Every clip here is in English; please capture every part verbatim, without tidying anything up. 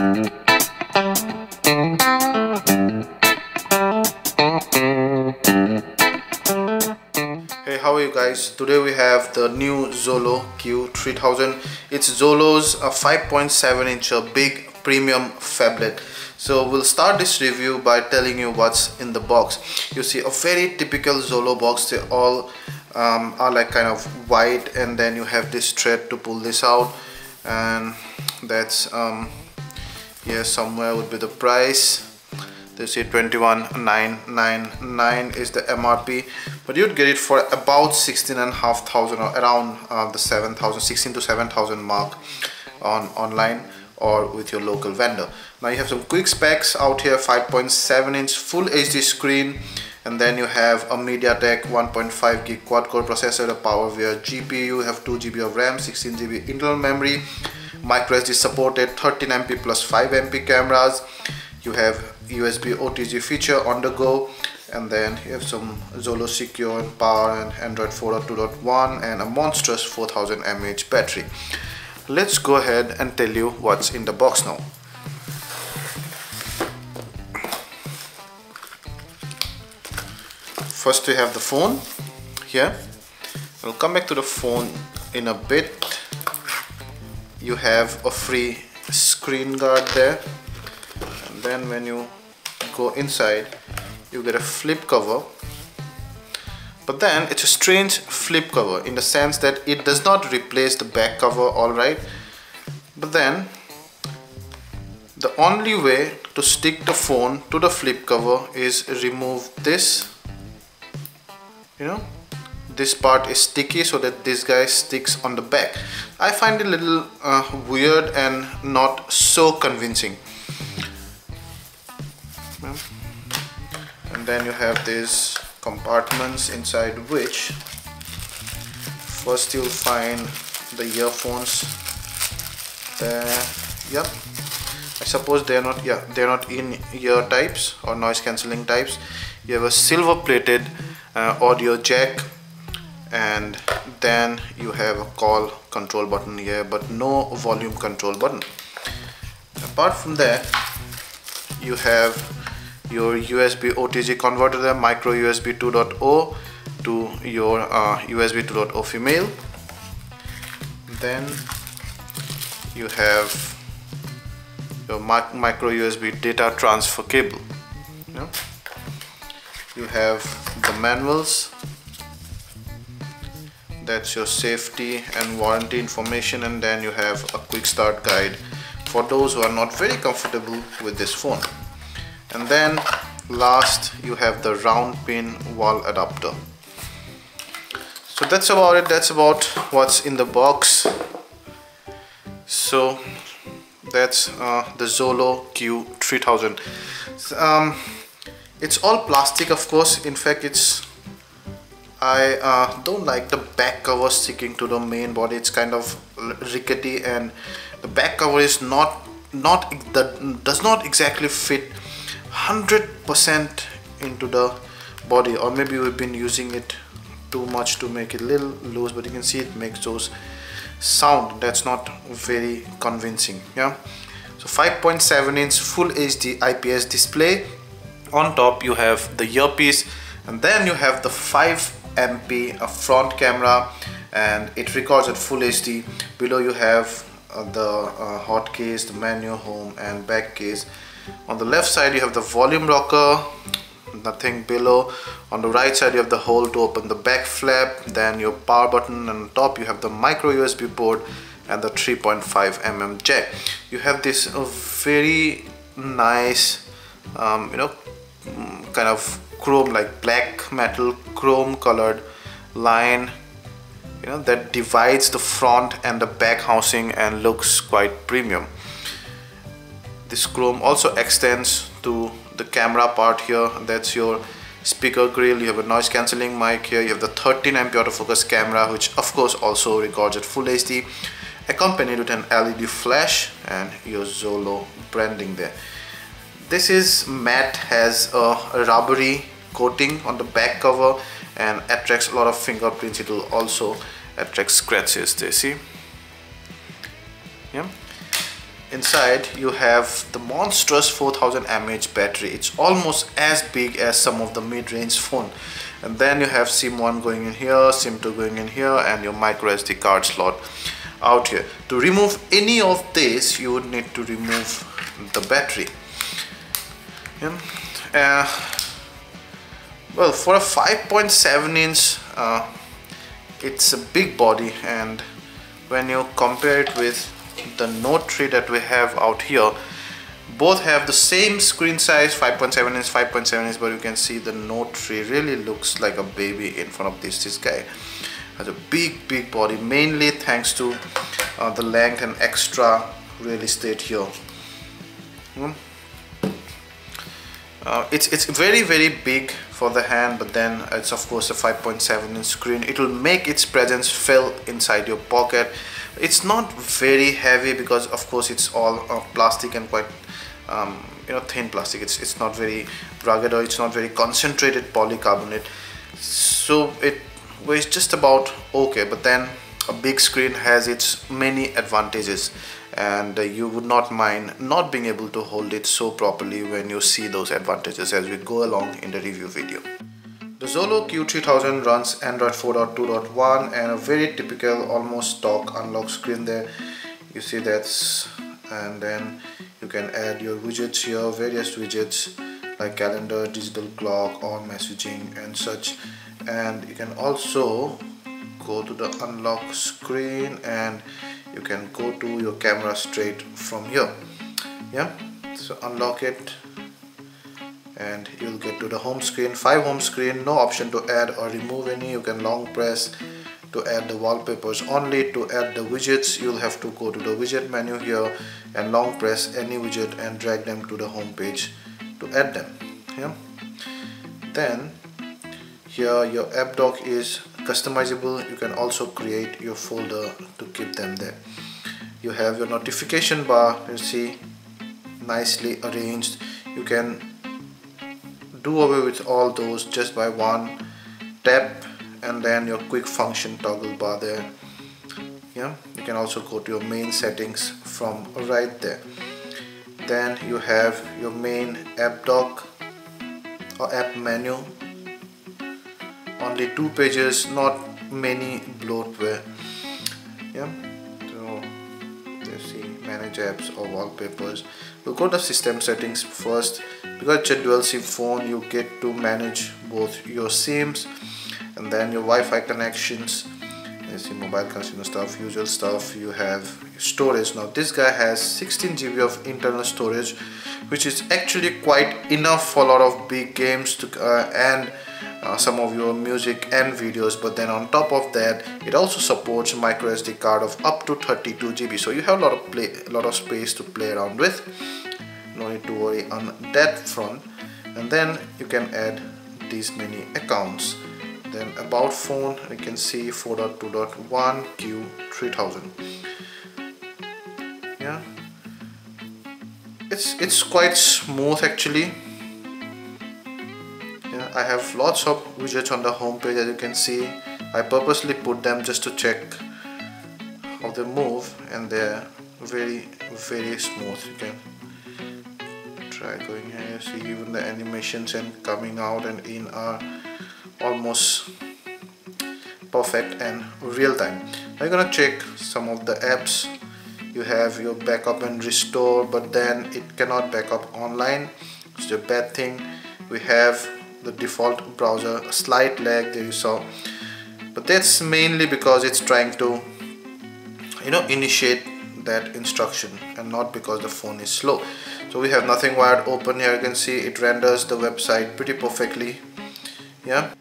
Hey, how are you guys? Today we have the new Xolo Q three thousand. It's Xolo's five point seven inch big premium phablet. So we'll start this review by telling you what's in the box. You see a very typical Xolo box. They all um, are like kind of white, and then you have this thread to pull this out, and that's um, here somewhere would be the price. You see twenty-one thousand nine hundred ninety-nine is the M R P, but you'd get it for about sixteen and a half thousand, or around uh, the seven thousand, sixteen to seven thousand mark on online or with your local vendor. Now you have some quick specs out here. Five point seven inch full H D screen, and then you have a MediaTek one point five gig quad core processor, a PowerVR G P U, you have two G B of RAM, sixteen G B internal memory, microSD supported, thirteen megapixel plus five megapixel cameras. You have U S B O T G feature on the go, and then you have some Xolo Secure and Power and Android four point two point one and a monstrous four thousand milliamp hour battery. Let's go ahead and tell you what's in the box now. First we have the phone here. I'll come back to the phone in a bit. You have a free screen guard there. And then when you go inside, you get a flip cover. But then it's a strange flip cover in the sense that it does not replace the back cover, alright. But then the only way to stick the phone to the flip cover is remove this. You know, this part is sticky so that this guy sticks on the back. I find it a little uh, weird and not so convincing. And then you have this compartments inside which first you'll find the earphones there. Yep, I suppose they're not yeah they're not in ear types or noise cancelling types. You have a silver plated uh, audio jack, and then you have a call control button here but no volume control button. Apart from that, you have your U S B O T G converter there, micro U S B two point oh to your uh, U S B two point oh female. Then you have your micro U S B data transfer cable. Yeah. You have the manuals. That's your safety and warranty information, and then you have a quick start guide for those who are not very comfortable with this phone. And then last, you have the round pin wall adapter. So that's about it. That's about what's in the box. So that's uh, the Xolo Q three thousand. Um, it's all plastic, of course. In fact, it's I uh, don't like the back cover sticking to the main body. It's kind of rickety, and the back cover is not not that does not exactly fit one hundred percent into the body, or maybe we've been using it too much to make it a little loose, but you can see it makes those sound. That's not very convincing. Yeah, so five point seven inch full H D I P S display. On top you have the earpiece, and then you have the five megapixel front camera, and it records at full H D. Below you have uh, the uh, hot case, the menu, home and back case. On the left side you have the volume rocker, nothing below. On the right side you have the hole to open the back flap, then your power button, and on top you have the micro U S B port and the three point five millimeter jack. You have this very nice um, you know kind of chrome, like black metal chrome colored line, you know, that divides the front and the back housing and looks quite premium. This chrome also extends to the camera part here. That's your speaker grill. You have a noise cancelling mic here. You have the thirteen megapixel autofocus camera, which of course also records at full H D, accompanied with an L E D flash and your Xolo branding there. This is matte, has a rubbery coating on the back cover and attracts a lot of fingerprints. It will also attract scratches, they see. Yeah. Inside you have the monstrous four thousand milliamp hour battery. It's almost as big as some of the mid-range phone. And then you have SIM one going in here, SIM two going in here, and your microSD card slot out here. To remove any of this, you would need to remove the battery. Yeah. Uh, well, for a five point seven inch, uh, it's a big body, and when you compare it with the Note three that we have out here, both have the same screen size, five point seven inch, five point seven inch, but you can see the Note three really looks like a baby in front of this. This guy has a big, big body, mainly thanks to uh, the length and extra real estate here. Hmm. Uh, it's, it's very, very big for the hand, but then it's of course a five point seven inch screen. It will make its presence feel inside your pocket. It's not very heavy because of course it's all uh, plastic and quite um, you know, thin plastic. It's, it's not very rugged, or it's not very concentrated polycarbonate. So it weighs just about okay, but then a big screen has its many advantages, and you would not mind not being able to hold it so properly when you see those advantages as we go along in the review video. The Xolo Q three thousand runs Android four point two point one and a very typical almost stock unlock screen there. You see that's, and then you can add your widgets here, various widgets like calendar, digital clock, on messaging and such. And you can also go to the unlock screen and you can go to your camera straight from here. Yeah, so unlock it and you'll get to the home screen, five home screen, no option to add or remove any. You can long press to add the wallpapers only. To add the widgets, you'll have to go to the widget menu here and long press any widget and drag them to the home page to add them. Yeah, then here your app dock is customizable. You can also create your folder to keep them there. You have your notification bar, you see, nicely arranged. You can do away with all those just by one tap, and then your quick function toggle bar there. Yeah, you can also go to your main settings from right there. Then you have your main app dock or app menu. Only two pages, not many bloatware. Yeah, so you see, manage apps or wallpapers. We'll go to system settings first. Because it's a dual SIM phone, you get to manage both your SIMs and then your Wi-Fi connections. You see mobile connection stuff, usual stuff. You have storage. Now this guy has sixteen gigabytes of internal storage, which is actually quite enough for a lot of big games to uh, and. Uh, some of your music and videos. But then on top of that, it also supports microSD card of up to thirty-two gigabytes, so you have a lot of play a lot of space to play around with. No need to worry on that front. And then you can add these many accounts. Then about phone, you can see four point two point one Q three thousand. Yeah, it's it's quite smooth actually. I have lots of widgets on the home page, as you can see. I purposely put them just to check how they move, and they're very, very smooth. You can try going here. You see, even the animations and coming out and in are almost perfect and real time. I'm gonna check some of the apps. You have your backup and restore, but then it cannot back up online. It's a bad thing. We have the default browser, a slight lag there you saw, but that's mainly because it's trying to, you know, initiate that instruction and not because the phone is slow. So we have nothing wired open here. You can see it renders the website pretty perfectly. Yeah,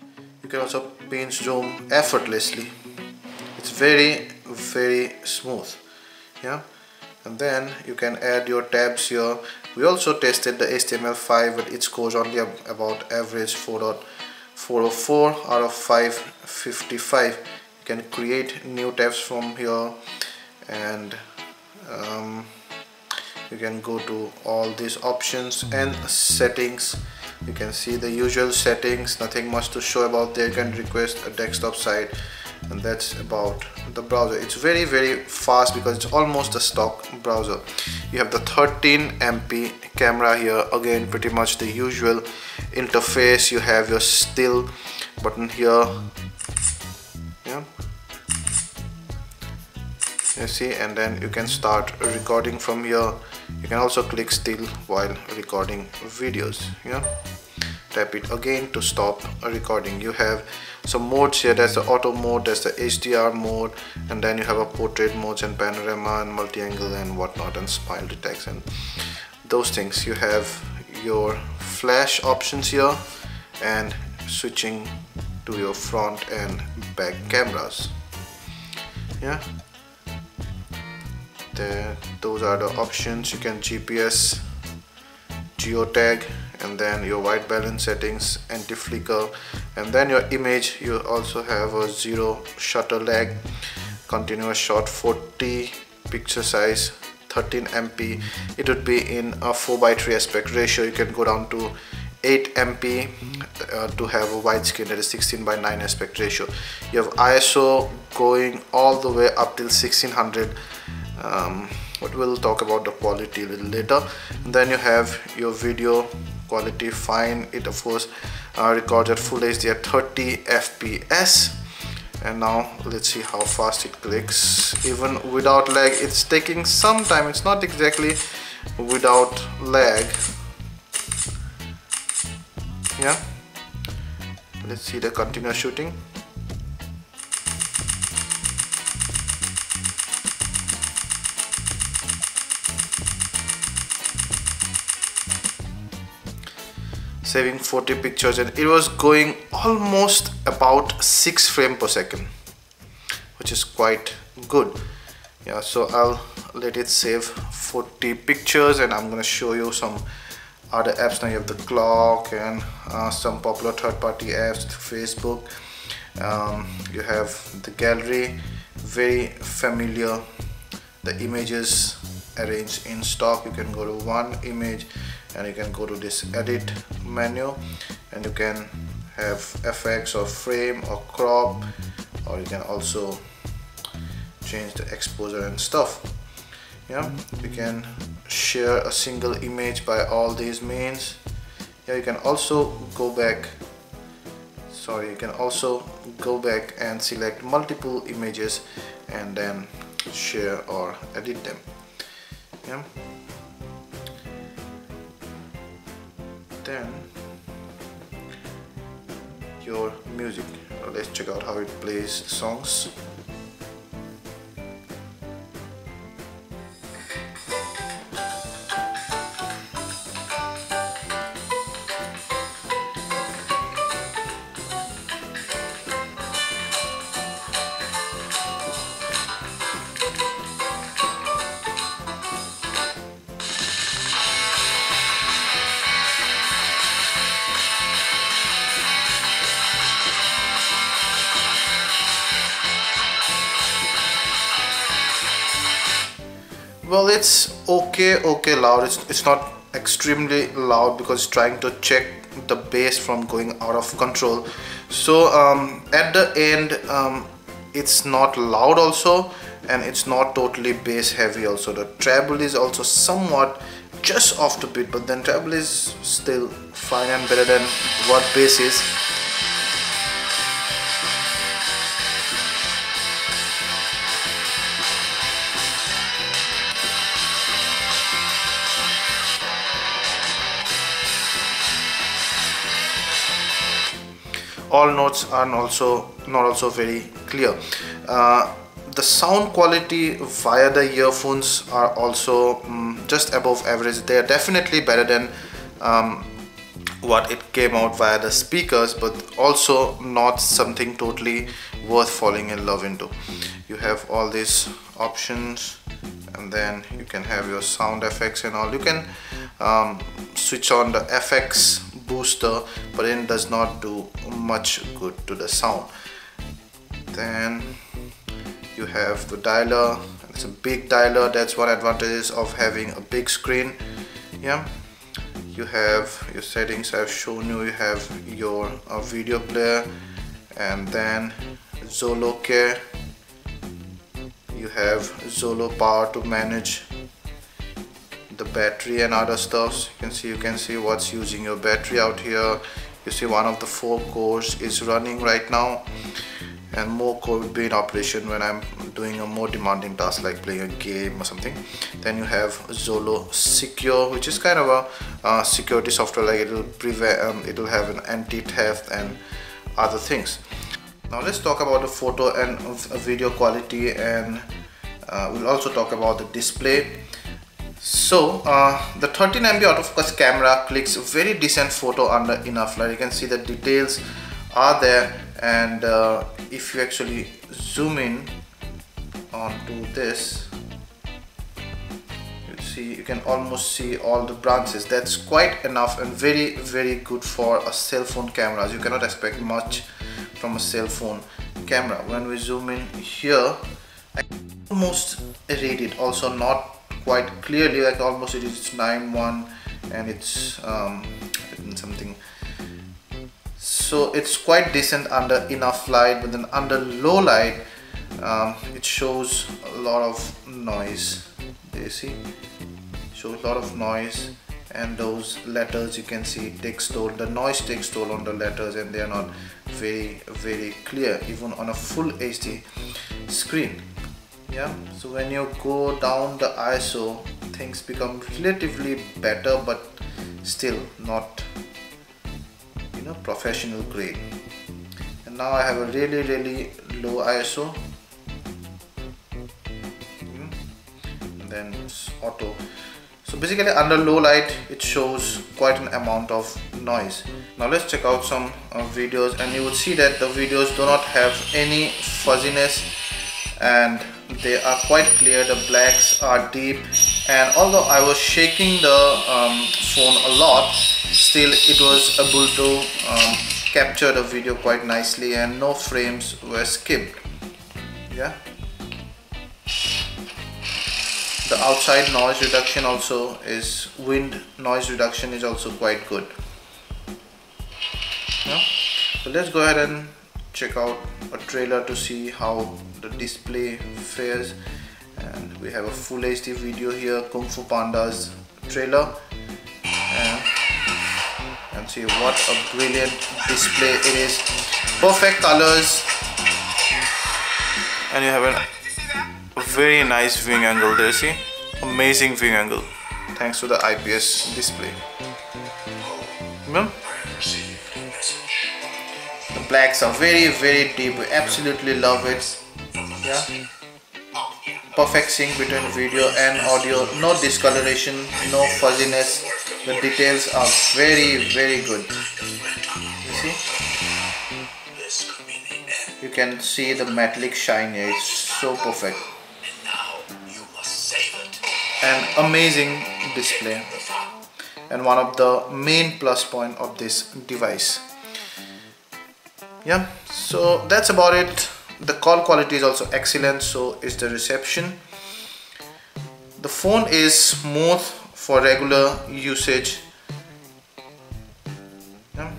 you can also pinch zoom effortlessly. It's very, very smooth. Yeah, and then you can add your tabs here. We also tested the H T M L five, but it scores only about average four point four oh four out of five fifty-five. You can create new tabs from here, and um, you can go to all these options and settings. You can see the usual settings, nothing much to show about there. You can request a desktop site and that's about the browser. It's very very fast because it's almost a stock browser. You have the thirteen megapixel camera here, again pretty much the usual interface. You have your still button here, yeah, you see, and then you can start recording from here. You can also click still while recording videos, yeah. Tap it again to stop recording. You have some modes here. That's the auto mode, that's the H D R mode, and then you have a portrait modes and panorama and multi-angle and whatnot and smile detection, those things. You have your flash options here and switching to your front and back cameras, yeah. There, those are the options. You can G P S, geotag, and then your white balance settings, anti-flicker, and then your image. You also have a zero shutter lag, continuous shot, forty picture size, thirteen megapixel. It would be in a four by three aspect ratio. You can go down to eight megapixel uh, to have a widescreen that is sixteen by nine aspect ratio. You have I S O going all the way up till sixteen hundred. Um, but we'll talk about the quality a little later. And then you have your video quality fine. It of course uh, records at full H D at thirty F P S. And now let's see how fast it clicks. Even without lag, it's taking some time. It's not exactly without lag. Yeah. Let's see the continuous shooting. Saving forty pictures, and it was going almost about six frames per second, which is quite good. Yeah, so I'll let it save forty pictures, and I'm gonna show you some other apps. Now you have the clock and uh, some popular third-party apps, Facebook. Um, you have the gallery, very familiar. The images arranged in stock. You can go to one image, and you can go to this edit menu, and you can have effects or frame or crop, or you can also change the exposure and stuff. Yeah, you can share a single image by all these means. Yeah, you can also go back. Sorry, you can also go back and select multiple images and then share or edit them. Yeah. Then your music. Let's check out how it plays songs. Well, it's okay, okay loud. It's, it's not extremely loud because it's trying to check the bass from going out of control. So um, at the end, um, it's not loud also, and it's not totally bass heavy also. The treble is also somewhat just off the beat, but then treble is still fine and better than what bass is. All notes are also not also very clear. Uh, the sound quality via the earphones are also um, just above average. They are definitely better than um, what it came out via the speakers, but also not something totally worth falling in love into. You have all these options, and then you can have your sound effects and all. You can um, switch on the effects booster, but it does not do much good to the sound. Then you have the dialer. It's a big dialer. That's one advantage of having a big screen. Yeah, you have your settings I've shown you. You have your uh, video player, and then Xolo Care, you have Xolo Power to manage the battery and other stuffs. You can see you can see what's using your battery out here. You see one of the four cores is running right now, and more core will be in operation when I'm doing a more demanding task like playing a game or something. Then you have Xolo Secure, which is kind of a uh, security software, like it'll prevent, um, it'll have an anti-theft and other things. Now let's talk about the photo and video quality, and uh, we'll also talk about the display. So uh, the thirteen M B autofocus camera clicks very decent photo under enough light. You can see the details are there, and uh, if you actually zoom in onto this, you see you can almost see all the branches. That's quite enough and very very good for a cell phone camera. You cannot expect much from a cell phone camera. When we zoom in here, I almost read it, also not quite clearly, like almost it is nine one and it's um, something. So it's quite decent under enough light, but then under low light um, it shows a lot of noise. There you see, shows a lot of noise, and those letters, you can see it takes toll, the noise takes toll on the letters, and they are not very very clear even on a full H D screen. Yeah, so when you go down the I S O, things become relatively better, but still not, you know, professional grade. And now I have a really really low I S O, and then it's auto. So basically under low light it shows quite an amount of noise. Now let's check out some uh, videos, and you would see that the videos do not have any fuzziness and they are quite clear. The blacks are deep, and although I was shaking the um, phone a lot, still it was able to um, capture the video quite nicely, and no frames were skipped. Yeah, the outside noise reduction also is, wind noise reduction is also quite good. Yeah. So let's go ahead and check out a trailer to see how the display fares, and we have a full H D video here, Kung Fu Panda's trailer, and, and see what a brilliant display it is. Perfect colors, and you have a very nice viewing angle. There you see, amazing viewing angle thanks to the I P S display. Remember? The blacks are very very deep, we absolutely love it. Yeah. Perfect sync between video and audio, no discoloration, no fuzziness, the details are very very good. You see, you can see the metallic shine here, it's so perfect. An amazing display, and one of the main plus point of this device. Yeah, so that's about it. The call quality is also excellent, so is the reception. The phone is smooth for regular usage. Yeah.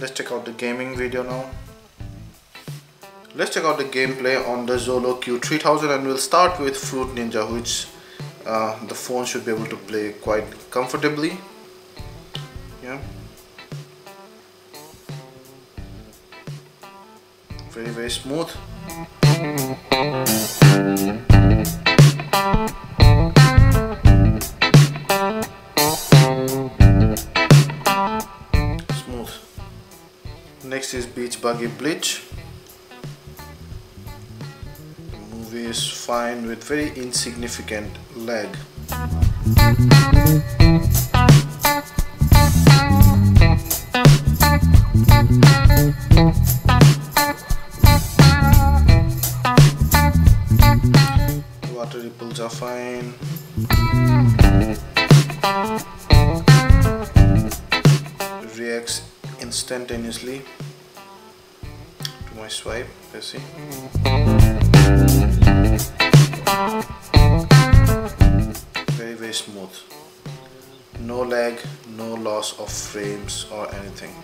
Let's check out the gaming video now. Let's check out the gameplay on the Xolo Q three thousand, and we'll start with Fruit Ninja, which uh, the phone should be able to play quite comfortably. Yeah. Very, very smooth. Smooth. Next is Beach Buggy Blitz. The movie is fine with very insignificant lag. Water ripples are fine. It reacts instantaneously to my swipe. Let's see. Very, very smooth. No lag, no loss of frames or anything.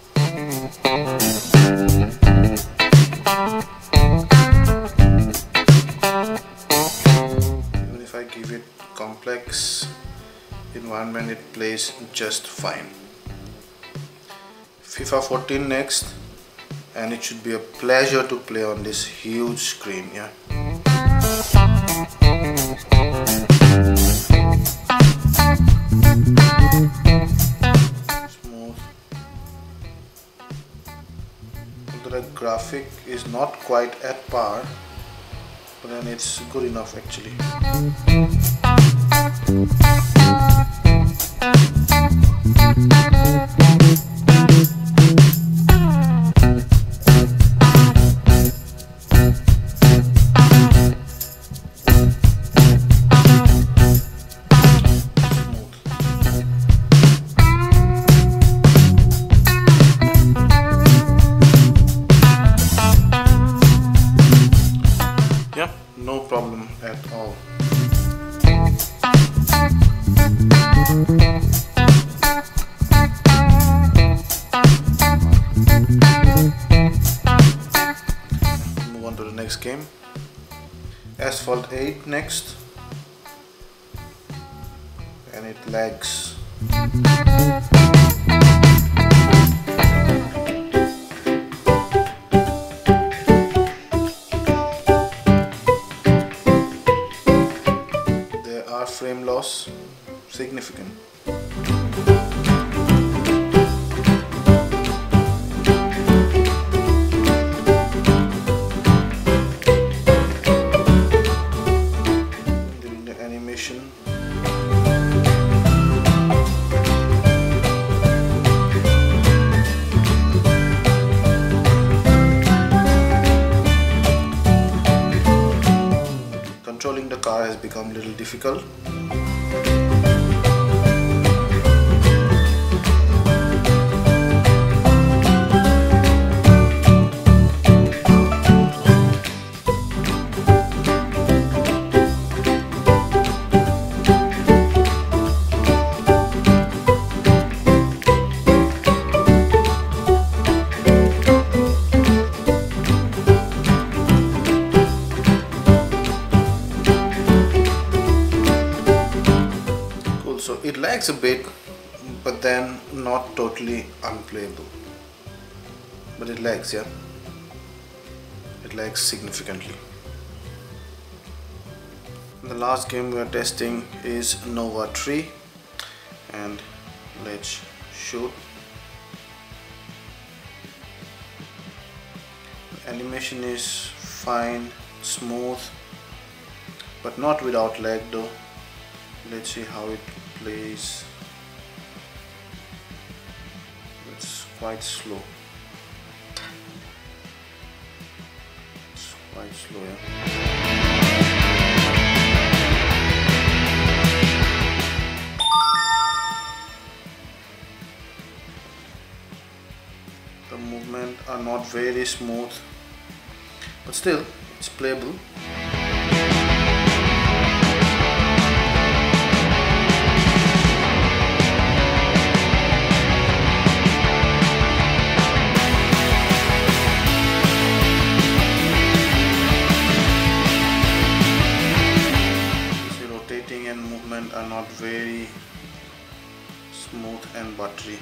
environment it plays just fine. FIFA fourteen next, and it should be a pleasure to play on this huge screen. Yeah. Smooth. Although the graphic is not quite at par, but then it's good enough actually. No problem at all. Move on to the next game. Asphalt eight next, and it lags. Frame loss significant. During the animation, controlling the car has become a little difficult. So it lags a bit, but then not totally unplayable, but it lags. Yeah, it lags significantly. The last game we are testing is Nova three, and let's shoot. The animation is fine, smooth, but not without lag though. Let's see how it plays. It's quite slow. It's quite slow, yeah. The movements are not very smooth, but still it's playable. Are not very smooth and buttery.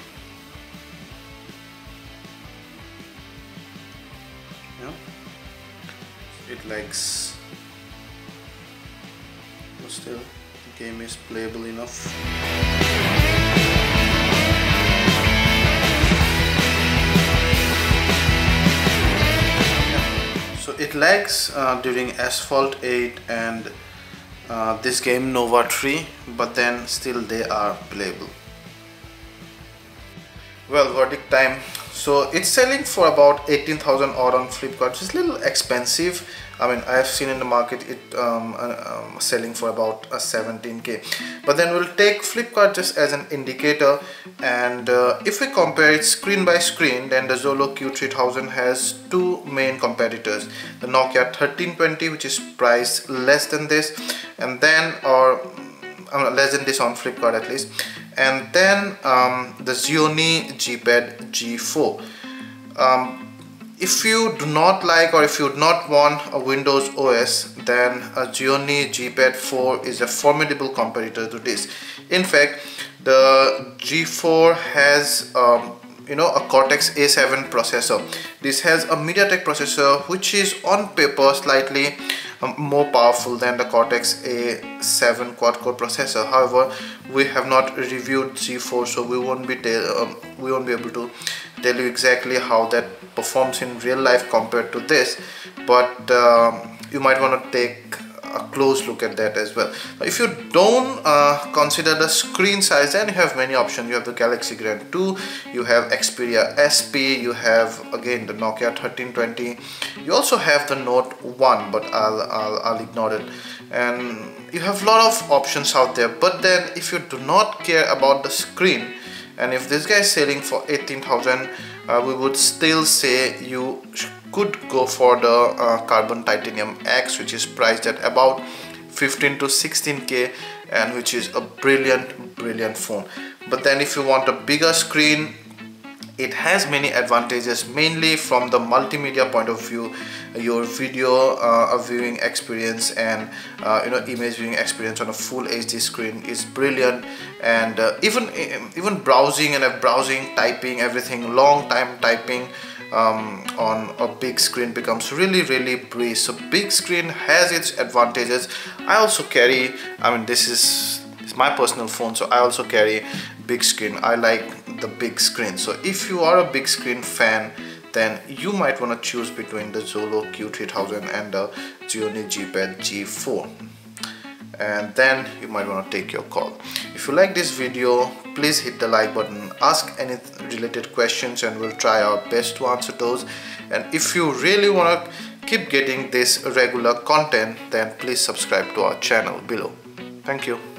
Yeah, it lags, but still the game is playable enough. So it lags uh, during Asphalt eight and Uh, this game Nova three, but then still they are playable. Well, verdict time. So it's selling for about eighteen thousand odd on Flipkart, which is a little expensive. I mean, I have seen in the market it um, uh, um, selling for about uh, seventeen K. But then we'll take Flipkart just as an indicator, and uh, if we compare it screen by screen, then the Xolo Q three thousand has two main competitors. The Nokia thirteen twenty, which is priced less than this, and then or uh, less than this on Flipkart at least. And then um, the Gionee G Pad G four. Um, If you do not like or if you do not want a Windows O S, then a Gionee G Pad four is a formidable competitor to this. In fact, the G four has um, you know, a Cortex A seven processor. This has a MediaTek processor which is on paper slightly um, more powerful than the Cortex A seven quad-core processor. However, we have not reviewed G four, so we won't be um, we won't be able to tell you exactly how that performs in real life compared to this, but um, you might want to take a close look at that as well. If you don't uh, consider the screen size, then you have many options. You have the Galaxy Grand two, you have Xperia S P, you have again the Nokia thirteen twenty, you also have the Note one, but I'll, I'll, I'll ignore it. And you have a lot of options out there, but then if you do not care about the screen, and if this guy is selling for eighteen thousand, uh, we would still say you could go for the uh, Carbon Titanium X, which is priced at about fifteen to sixteen K, and which is a brilliant, brilliant phone. But then if you want a bigger screen, it has many advantages, mainly from the multimedia point of view, your video uh, viewing experience and uh, you know, image viewing experience on a full H D screen is brilliant, and uh, even even browsing and uh, browsing, typing, everything, long time typing um, on a big screen becomes really, really brief. So big screen has its advantages. I also carry, I mean, this is it's my personal phone, so I also carry big screen. I like the big screen. So if you are a big screen fan, then you might want to choose between the Xolo Q three thousand and the Gionee G Pad G four, and then you might want to take your call. If you like this video, please hit the like button, ask any related questions, and we'll try our best to answer those. And if you really want to keep getting this regular content, then please subscribe to our channel below. Thank you.